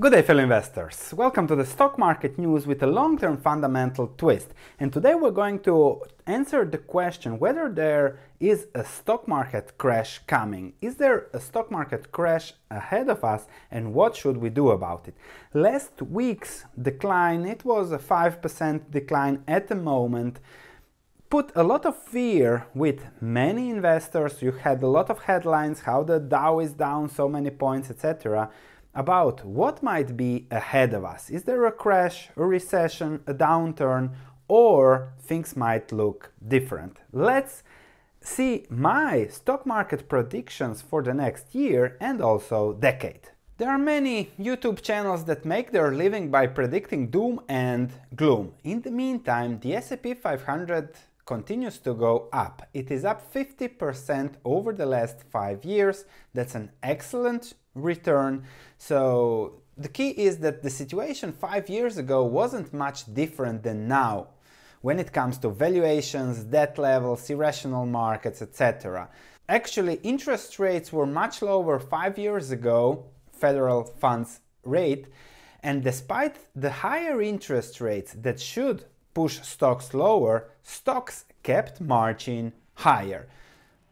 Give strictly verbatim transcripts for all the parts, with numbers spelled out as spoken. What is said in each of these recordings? Good day, fellow investors. Welcome to the stock market news with a long-term fundamental twist. And today we're going to answer the question whether there is a stock market crash coming. Is there a stock market crash ahead of us, and what should we do about it? Last week's decline, it was a five percent decline at the moment, put a lot of fear with many investors. You had a lot of headlines, how the Dow is down so many points, et cetera, about what might be ahead of us. Is there a crash, a recession, a downturn, or things might look different? Let's see my stock market predictions for the next year and also decade. There are many YouTube channels that make their living by predicting doom and gloom. In the meantime, the S and P five hundred continues to go up. It is up fifty percent over the last five years. That's an excellent return. So the key is that the situation five years ago wasn't much different than now when it comes to valuations, debt levels, irrational markets, et cetera. Actually, interest rates were much lower five years ago, federal funds rate, and despite the higher interest rates that should push stocks lower, stocks kept marching higher.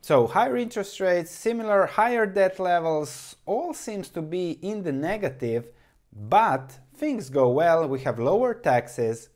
So higher interest rates, similar higher debt levels, all seems to be in the negative, but things go well, we have lower taxes.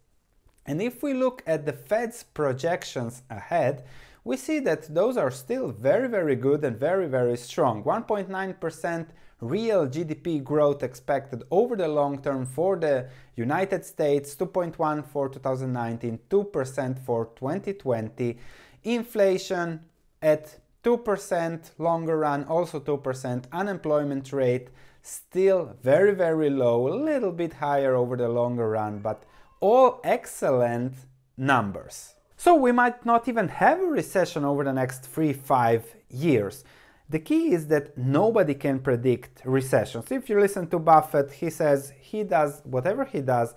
And if we look at the Fed's projections ahead, we see that those are still very, very good and very, very strong. one point nine percent real G D P growth expected over the long term for the United States, two point one percent for two thousand nineteen, two percent for twenty twenty, inflation at two percent longer run, also two percent, unemployment rate still very, very low, a little bit higher over the longer run, but all excellent numbers. So we might not even have a recession over the next three, five years. The key is that nobody can predict recessions. If you listen to Buffett, he says he does whatever he does,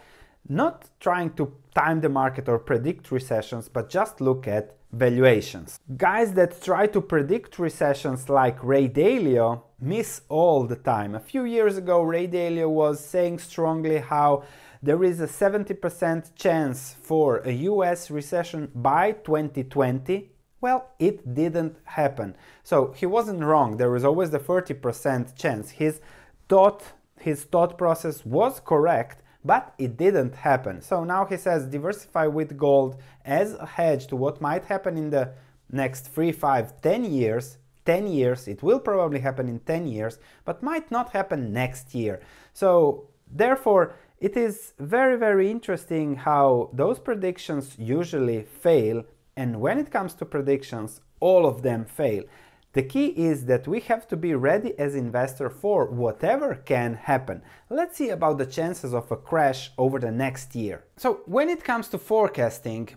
not trying to time the market or predict recessions, but just look at valuations. Guys that try to predict recessions like Ray Dalio miss all the time. A few years ago, Ray Dalio was saying strongly how there is a seventy percent chance for a U S recession by twenty twenty. Well, it didn't happen. So he wasn't wrong. There is always the thirty percent chance. His thought, his thought process was correct, but it didn't happen. So now he says diversify with gold as a hedge to what might happen in the next three, five, ten years. ten years, it will probably happen in ten years, but might not happen next year. So therefore, it is very, very interesting how those predictions usually fail. And when it comes to predictions, all of them fail. The key is that we have to be ready as investors for whatever can happen. Let's see about the chances of a crash over the next year. So when it comes to forecasting,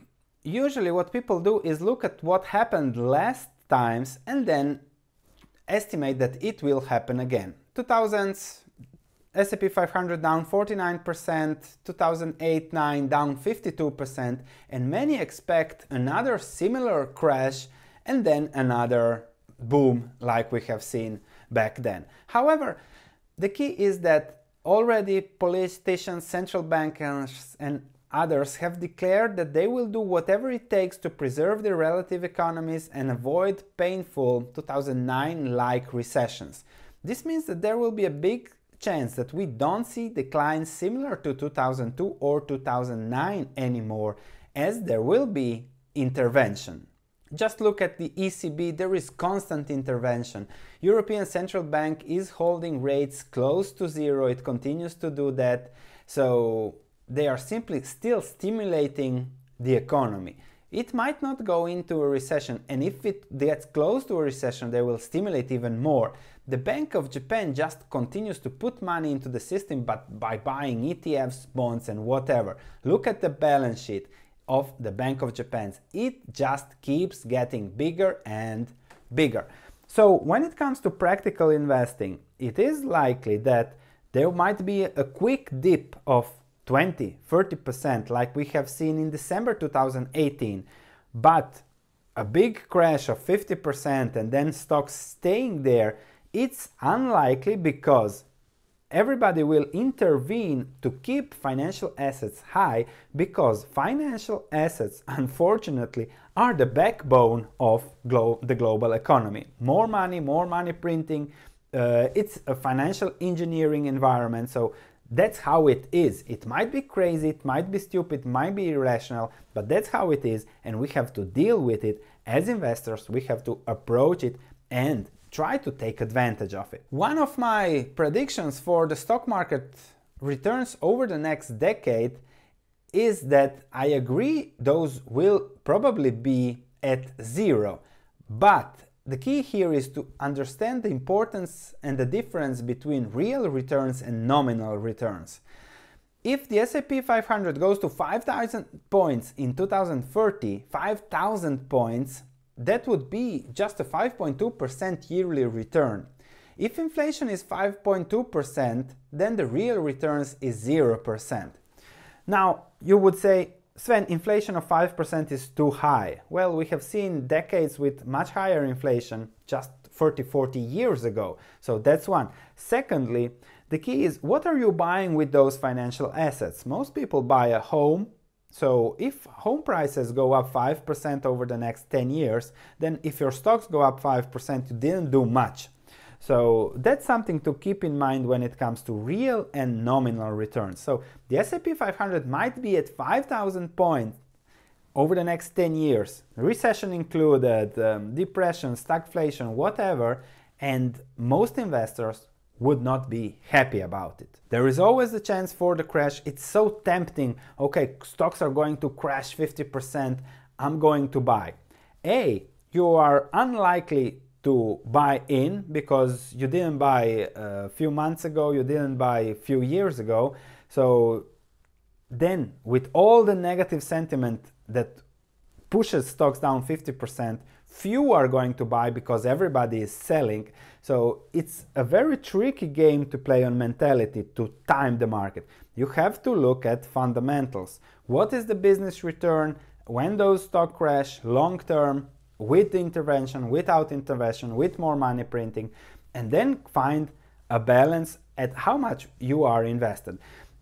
usually what people do is look at what happened last times and then estimate that it will happen again. two thousands, S and P five hundred down forty-nine percent, two thousand eight, nine down fifty-two percent, and many expect another similar crash and then another boom like we have seen back then. However, the key is that already politicians, central bankers and others have declared that they will do whatever it takes to preserve their relative economies and avoid painful two thousand nine-like recessions. This means that there will be a big chance that we don't see declines similar to two thousand two or two thousand nine anymore, as there will be intervention. Just look at the E C B, there is constant intervention. European Central Bank is holding rates close to zero, it continues to do that, so they are simply still stimulating the economy. It might not go into a recession, and if it gets close to a recession, they will stimulate even more. The Bank of Japan just continues to put money into the system, but by buying E T Fs, bonds and whatever. Look at the balance sheet of the Bank of Japan. It just keeps getting bigger and bigger. So when it comes to practical investing, it is likely that there might be a quick dip of twenty, thirty percent like we have seen in December two thousand eighteen, but a big crash of fifty percent and then stocks staying there, it's unlikely because Everybody will intervene to keep financial assets high because financial assets, unfortunately, are the backbone of glo- the global economy. More money, more money printing. Uh, it's a financial engineering environment, so that's how it is. It might be crazy, it might be stupid, might be irrational, but that's how it is, and we have to deal with it. As investors, we have to approach it and try to take advantage of it. One of my predictions for the stock market returns over the next decade is that I agree those will probably be at zero, but the key here is to understand the importance and the difference between real returns and nominal returns. If the S and P five hundred goes to five thousand points in two thousand thirty, five thousand points, that would be just a five point two percent yearly return. If inflation is five point two percent, then the real returns is zero percent. Now, you would say, Sven, inflation of five percent is too high. Well, we have seen decades with much higher inflation just thirty, forty years ago. So that's one. Secondly, the key is what are you buying with those financial assets? Most people buy a home. So if home prices go up five percent over the next ten years, then if your stocks go up five percent, you didn't do much. So that's something to keep in mind when it comes to real and nominal returns. So the S and P five hundred might be at five thousand points over the next ten years, recession included, um, depression, stagflation, whatever, and most investors would not be happy about it. There is always a chance for the crash. It's so tempting. Okay, stocks are going to crash fifty percent. I'm going to buy. A, you are unlikely to buy in because you didn't buy a few months ago, you didn't buy a few years ago. So then with all the negative sentiment that pushes stocks down fifty percent, few are going to buy because everybody is selling. So it's a very tricky game to play on mentality to time the market. You have to look at fundamentals. What is the business return when those stocks crash long term? With intervention, without intervention, with more money printing, and then find a balance at how much you are invested.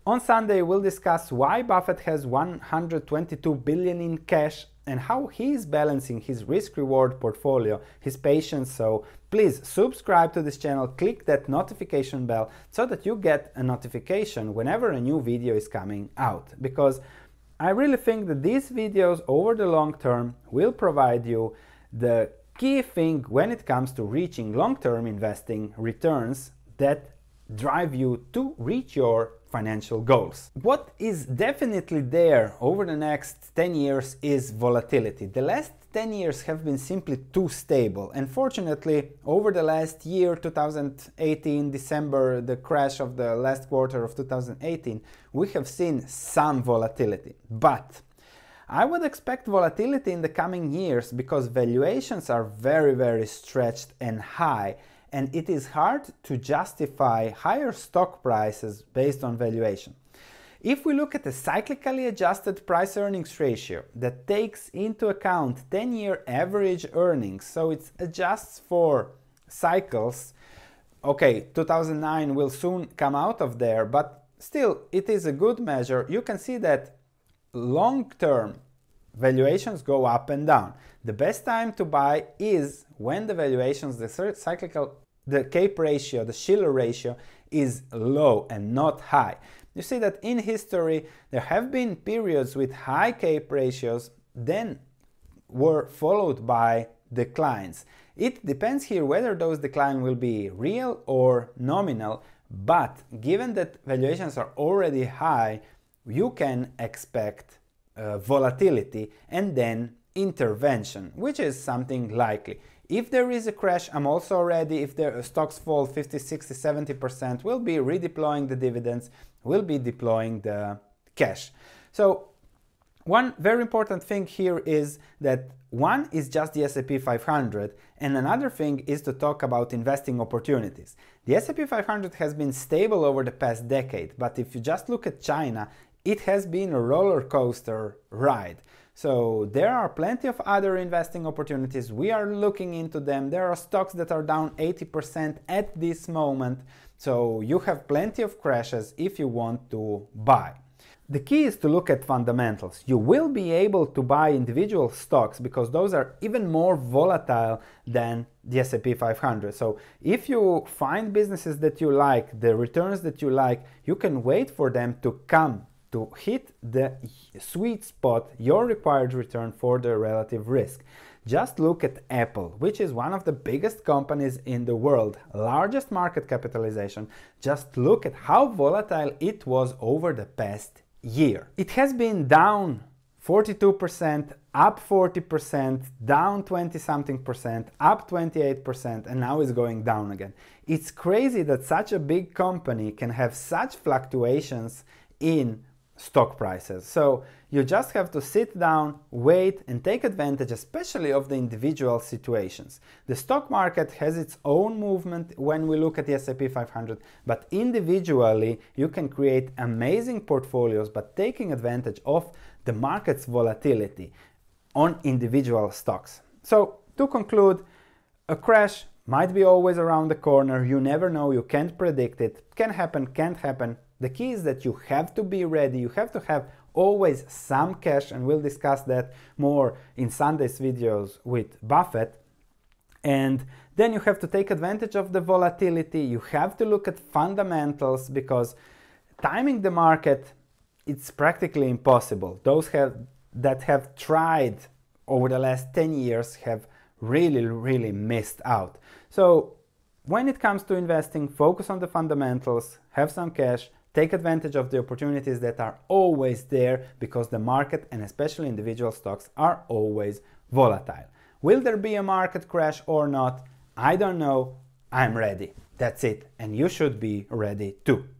On Sunday, we'll discuss why Buffett has one hundred twenty-two billion dollars in cash and how he is balancing his risk-reward portfolio, his patience. So please subscribe to this channel, click that notification bell so that you get a notification whenever a new video is coming out, because I really think that these videos over the long term will provide you the key thing when it comes to reaching long-term investing returns that drive you to reach your financial goals. What is definitely there over the next ten years is volatility. The last ten years have been simply too stable. Unfortunately, over the last year, two thousand eighteen, December, the crash of the last quarter of two thousand eighteen, we have seen some volatility. But I would expect volatility in the coming years because valuations are very, very stretched and high, and it is hard to justify higher stock prices based on valuation. If we look at a cyclically adjusted price-earnings ratio that takes into account ten-year average earnings, so it adjusts for cycles, okay, two thousand nine will soon come out of there, but still it is a good measure. You can see that long-term valuations go up and down. The best time to buy is when the valuations, the cyclical, the CAPE ratio, the Shiller ratio is low and not high. You see that in history, there have been periods with high CAPE ratios, then were followed by declines. It depends here whether those declines will be real or nominal, but given that valuations are already high, you can expect uh, volatility and then intervention, which is something likely. If there is a crash, I'm also ready. If the stocks fall fifty, sixty, seventy percent, we'll be redeploying the dividends, we'll be deploying the cash. So one very important thing here is that one is just the S and P five hundred, and another thing is to talk about investing opportunities. The S and P five hundred has been stable over the past decade, but if you just look at China, it has been a roller coaster ride. So there are plenty of other investing opportunities. We are looking into them. There are stocks that are down eighty percent at this moment. So you have plenty of crashes if you want to buy. The key is to look at fundamentals. You will be able to buy individual stocks because those are even more volatile than the S and P five hundred. So if you find businesses that you like, the returns that you like, you can wait for them to come to hit the sweet spot, your required return for the relative risk. Just look at Apple, which is one of the biggest companies in the world, largest market capitalization. Just look at how volatile it was over the past year. It has been down forty-two percent, up forty percent, down twenty something percent, up twenty-eight percent, and now it's going down again. It's crazy that such a big company can have such fluctuations in stock prices. So you just have to sit down, wait, and take advantage, especially of the individual situations. The stock market has its own movement when we look at the S and P five hundred, but individually you can create amazing portfolios by taking advantage of the market's volatility on individual stocks. So to conclude, a crash might be always around the corner. You never know, you can't predict it. Can happen, can't happen. The key is that you have to be ready, you have to have always some cash, and we'll discuss that more in Sunday's videos with Buffett. And then you have to take advantage of the volatility, you have to look at fundamentals, because timing the market, it's practically impossible. Those have, that have tried over the last ten years have really, really missed out. So when it comes to investing, focus on the fundamentals, have some cash, take advantage of the opportunities that are always there, because the market and especially individual stocks are always volatile. Will there be a market crash or not? I don't know. I'm ready. That's it. And you should be ready too.